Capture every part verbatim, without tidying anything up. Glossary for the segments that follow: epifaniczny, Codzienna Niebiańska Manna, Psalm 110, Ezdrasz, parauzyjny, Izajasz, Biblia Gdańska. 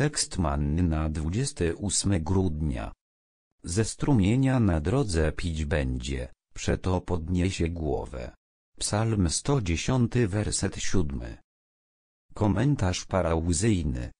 Tekst manny na dwudziestego ósmego grudnia. Ze strumienia na drodze pić będzie, przeto podniesie głowę. Psalm sto dziesiąty, werset siódmy. Komentarz parauzyjny.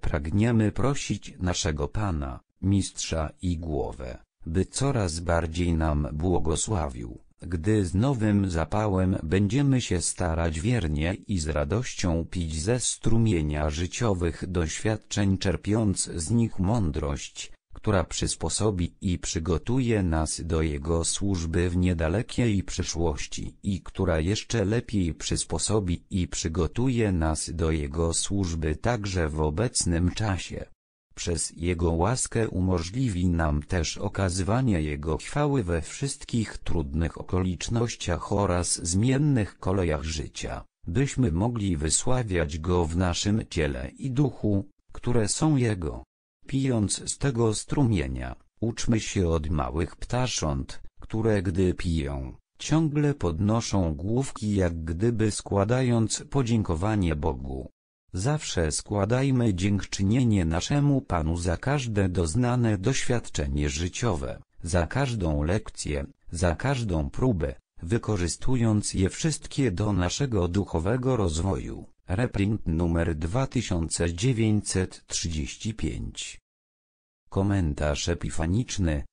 Pragniemy prosić naszego Pana, Mistrza i Głowę, by coraz bardziej nam błogosławił, gdy z nowym zapałem będziemy się starać wiernie i z radością pić ze strumienia życiowych doświadczeń, czerpiąc z nich mądrość, która przysposobi i przygotuje nas do Jego służby w niedalekiej przyszłości i która jeszcze lepiej przysposobi i przygotuje nas do Jego służby także w obecnym czasie. Przez Jego łaskę umożliwi nam też okazywanie Jego chwały we wszystkich trudnych okolicznościach oraz zmiennych kolejach życia, byśmy mogli wysławiać Go w naszym ciele i duchu, które są Jego. Pijąc z tego strumienia, uczmy się od małych ptasząt, które gdy piją, ciągle podnoszą główki, jak gdyby składając podziękowanie Bogu. Zawsze składajmy dziękczynienie naszemu Panu za każde doznane doświadczenie życiowe, za każdą lekcję, za każdą próbę, wykorzystując je wszystkie do naszego duchowego rozwoju. Reprint numer dwa tysiące dziewięćset trzydzieści pięć. Komentarz epifaniczny.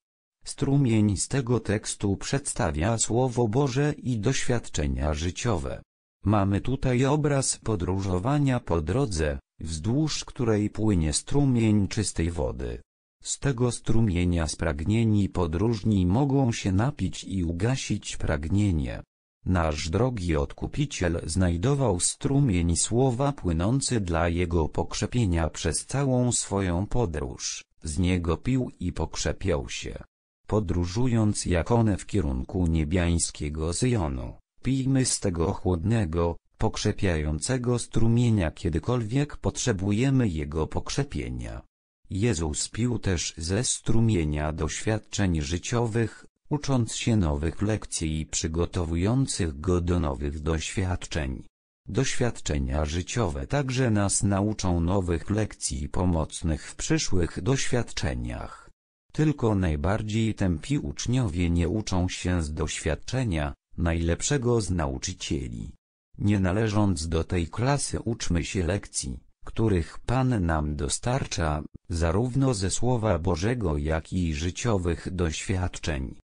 Strumień z tego tekstu przedstawia Słowo Boże i doświadczenia życiowe. Mamy tutaj obraz podróżowania po drodze, wzdłuż której płynie strumień czystej wody. Z tego strumienia spragnieni podróżni mogą się napić i ugasić pragnienie. Nasz drogi Odkupiciel znajdował strumień Słowa płynący dla Jego pokrzepienia przez całą swoją podróż, z niego pił i pokrzepiał się. Podróżując jak one w kierunku niebiańskiego Syjonu, pijmy z tego chłodnego, pokrzepiającego strumienia, kiedykolwiek potrzebujemy Jego pokrzepienia. Jezus pił też ze strumienia doświadczeń życiowych, ucząc się nowych lekcji i przygotowujących go do nowych doświadczeń. Doświadczenia życiowe także nas nauczą nowych lekcji pomocnych w przyszłych doświadczeniach. Tylko najbardziej tępi uczniowie nie uczą się z doświadczenia, najlepszego z nauczycieli. Nie należąc do tej klasy, uczmy się lekcji, których Pan nam dostarcza, zarówno ze Słowa Bożego, jak i życiowych doświadczeń.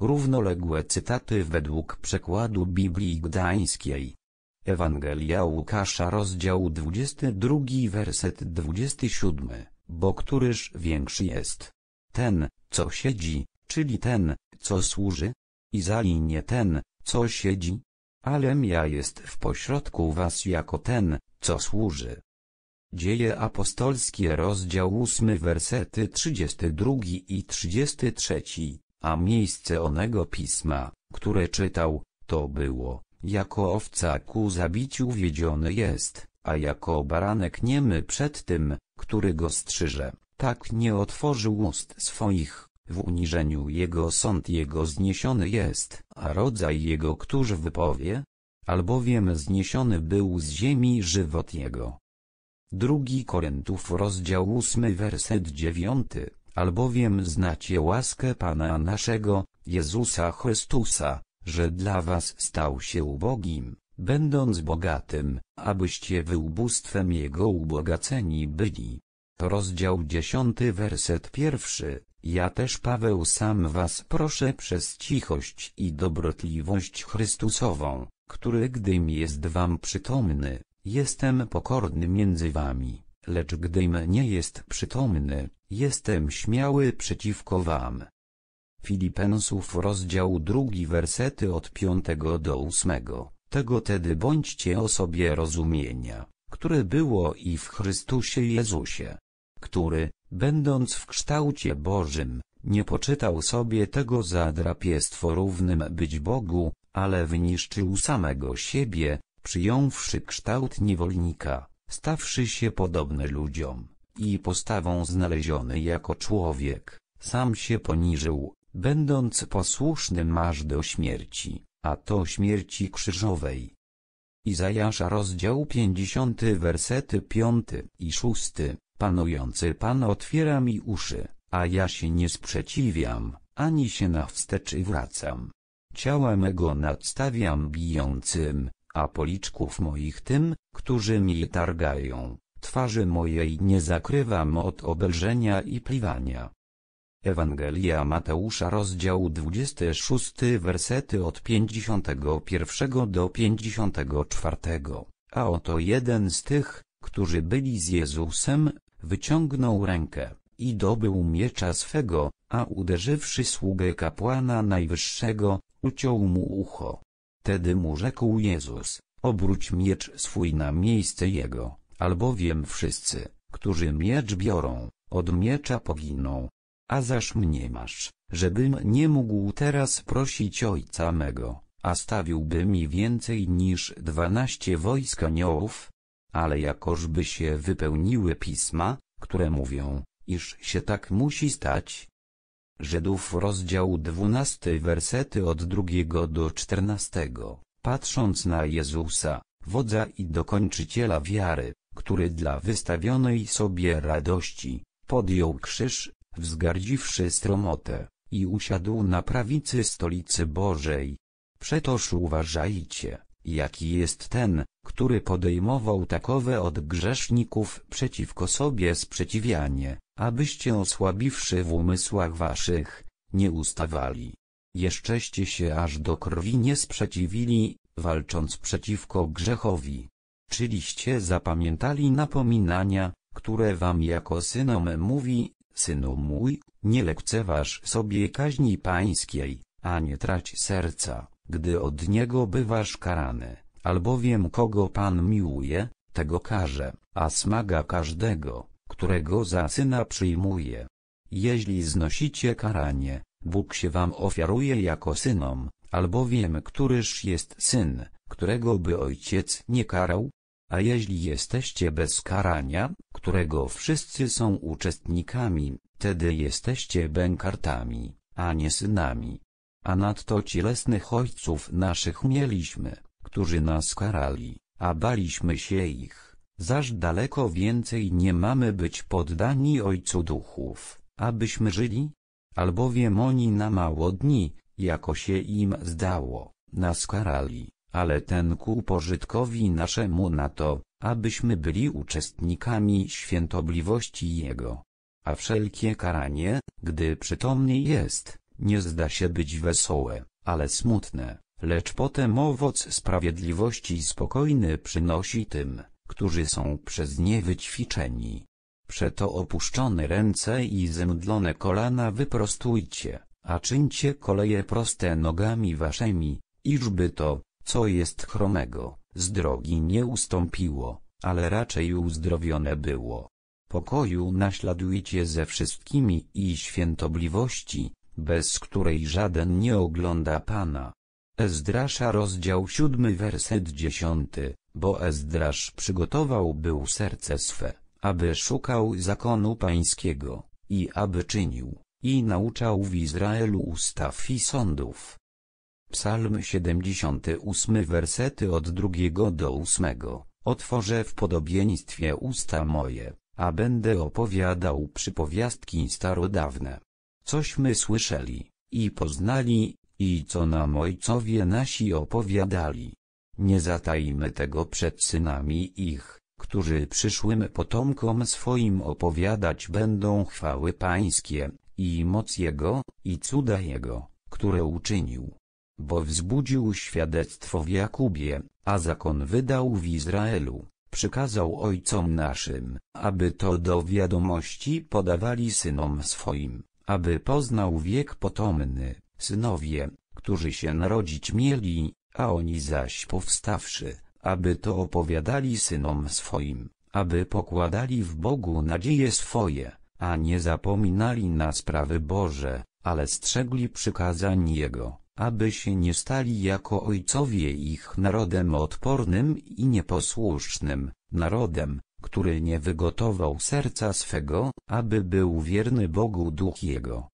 Równoległe cytaty według przekładu Biblii Gdańskiej. Ewangelia Łukasza, rozdział dwudziesty drugi, werset dwudziesty siódmy, bo któryż większy jest? Ten, co siedzi, czyli ten, co służy? Izali nie ten, co siedzi? Alem ja jest w pośrodku was jako ten, co służy. Dzieje apostolskie, rozdział ósmy, wersety trzydziesty drugi i trzydziesty trzeci. A miejsce onego pisma, które czytał, to było: jako owca ku zabiciu wiedziony jest, a jako baranek niemy przed tym, który go strzyże, tak nie otworzył ust swoich, w uniżeniu jego sąd jego zniesiony jest, a rodzaj jego któż wypowie? Albowiem zniesiony był z ziemi żywot jego. Drugi Koryntów, rozdział ósmy, werset dziewiąty. Albowiem znacie łaskę Pana naszego, Jezusa Chrystusa, że dla was stał się ubogim, będąc bogatym, abyście wy ubóstwem Jego ubogaceni byli. Rozdział dziesiąty, werset pierwszy. Ja też, Paweł, sam was proszę przez cichość i dobrotliwość Chrystusową, który gdym jest wam przytomny, jestem pokorny między wami, lecz gdym nie jest przytomny, jestem śmiały przeciwko wam. Filipensów, rozdział drugi, wersety od piątego do ósmego. Tego tedy bądźcie o sobie rozumienia, które było i w Chrystusie Jezusie, który, będąc w kształcie Bożym, nie poczytał sobie tego za drapieństwo równym być Bogu, ale wyniszczył samego siebie, przyjąwszy kształt niewolnika, stawszy się podobny ludziom, i postawą znaleziony jako człowiek, sam się poniżył, będąc posłusznym aż do śmierci, a to śmierci krzyżowej. Izajasza, rozdział pięćdziesiąty, wersety piąty i szósty. Panujący Pan otwiera mi uszy, a ja się nie sprzeciwiam, ani się na wstecz wracam. Ciała mego nadstawiam bijącym, a policzków moich tym, którzy mnie targają, twarzy mojej nie zakrywam od obelżenia i pliwania. Ewangelia Mateusza, rozdział dwudziesty szósty, wersety od pięćdziesiątego pierwszego do pięćdziesiątego czwartego, a oto jeden z tych, którzy byli z Jezusem, wyciągnął rękę i dobył miecza swego, a uderzywszy sługę kapłana najwyższego, uciął mu ucho. Tedy mu rzekł Jezus: obróć miecz swój na miejsce jego, albowiem wszyscy, którzy miecz biorą, od miecza poginą. A zaż mniemasz, żebym nie mógł teraz prosić Ojca mego, a stawiłby mi więcej niż dwanaście wojsk aniołów? Ale jakożby się wypełniły pisma, które mówią, iż się tak musi stać. Żydów, rozdział dwunasty, wersety od drugiego do czternastego. Patrząc na Jezusa, wodza i dokończyciela wiary, który dla wystawionej sobie radości podjął krzyż, wzgardziwszy sromotę, i usiadł na prawicy stolicy Bożej. Przetoż uważajcie, jaki jest ten, który podejmował takowe od grzeszników przeciwko sobie sprzeciwianie, abyście osłabiwszy w umysłach waszych, nie ustawali. Jeszczeście się aż do krwi nie sprzeciwili, walcząc przeciwko grzechowi. Czyliście zapamiętali napominania, które wam jako synom mówi: synu mój, nie lekceważ sobie kaźni pańskiej, a nie trać serca, gdy od niego bywasz karany, albowiem kogo Pan miłuje, tego karze, a smaga każdego, którego za syna przyjmuje. Jeśli znosicie karanie, Bóg się wam ofiaruje jako synom, albowiem któryż jest syn, którego by ojciec nie karał? A jeśli jesteście bez karania, którego wszyscy są uczestnikami, tedy jesteście bękartami, a nie synami. A nadto cielesnych ojców naszych mieliśmy, którzy nas karali, a baliśmy się ich, zaż daleko więcej nie mamy być poddani Ojcu duchów, abyśmy żyli? Albowiem oni na mało dni, jako się im zdało, nas karali, ale ten ku pożytkowi naszemu na to, abyśmy byli uczestnikami świętobliwości Jego. A wszelkie karanie, gdy przytomnie jest, nie zda się być wesołe, ale smutne, lecz potem owoc sprawiedliwości spokojny przynosi tym, którzy są przez nie wyćwiczeni. Przeto opuszczone ręce i zemdlone kolana wyprostujcie, a czyńcie koleje proste nogami waszymi, iżby to, co jest chromego, z drogi nie ustąpiło, ale raczej uzdrowione było. Pokoju naśladujcie ze wszystkimi i świętobliwości, bez której żaden nie ogląda Pana. Ezdrasza, rozdział siódmy, werset dziesiąty, bo Ezdrasz przygotował był serce swe, aby szukał zakonu pańskiego, i aby czynił, i nauczał w Izraelu ustaw i sądów. Psalm siedemdziesiąty ósmy, wersety od drugiego do ósmego, otworzę w podobieństwie usta moje, a będę opowiadał przypowiastki starodawne. Cośmy słyszeli, i poznali, i co nam ojcowie nasi opowiadali. Nie zatajmy tego przed synami ich, którzy przyszłym potomkom swoim opowiadać będą chwały pańskie, i moc Jego, i cuda Jego, które uczynił. Bo wzbudził świadectwo w Jakubie, a zakon wydał w Izraelu, przykazał ojcom naszym, aby to do wiadomości podawali synom swoim, aby poznał wiek potomny, synowie, którzy się narodzić mieli, a oni zaś powstawszy, aby to opowiadali synom swoim, aby pokładali w Bogu nadzieje swoje, a nie zapominali na sprawy Boże, ale strzegli przykazań Jego, aby się nie stali jako ojcowie ich narodem odpornym i nieposłusznym, narodem, który nie wygotował serca swego, aby był wierny Bogu duch Jego.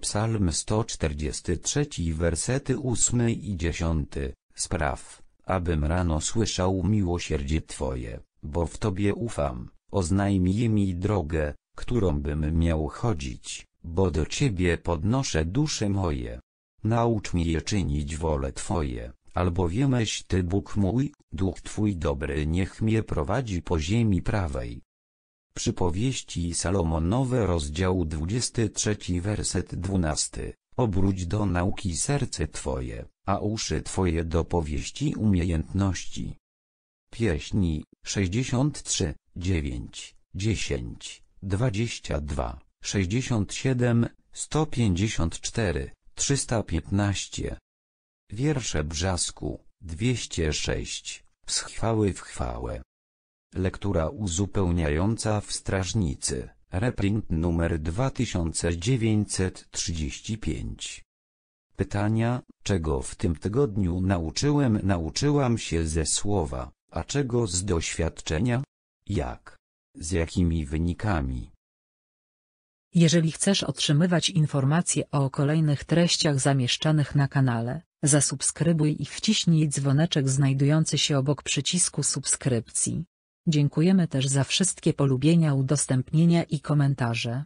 Psalm sto czterdziesty trzeci, wersety ósmy i dziesiąty, spraw, abym rano słyszał miłosierdzie Twoje, bo w Tobie ufam, oznajmij mi drogę, którą bym miał chodzić, bo do Ciebie podnoszę dusze moje. Naucz mnie czynić wolę Twoje, albowiemeś Ty Bóg mój, duch Twój dobry niech mnie prowadzi po ziemi prawej. Przypowieści Salomonowe, rozdział dwudziesty trzeci, werset dwunasty. Obróć do nauki serce Twoje, a uszy Twoje do powieści umiejętności. Pieśni sześćdziesiąt trzy, dziewięć, dziesięć, dwadzieścia dwa, sześćdziesiąt siedem, sto pięćdziesiąt cztery, trzysta piętnaście. Wiersze Brzasku, dwieście sześć, z chwały w chwałę. Lektura uzupełniająca w Strażnicy, reprint numer dwa tysiące dziewięćset trzydzieści pięć. Pytania: czego w tym tygodniu nauczyłem, nauczyłam się ze słowa, a czego z doświadczenia? Jak? Z jakimi wynikami? Jeżeli chcesz otrzymywać informacje o kolejnych treściach zamieszczanych na kanale, zasubskrybuj i wciśnij dzwoneczek znajdujący się obok przycisku subskrypcji. Dziękujemy też za wszystkie polubienia, udostępnienia i komentarze.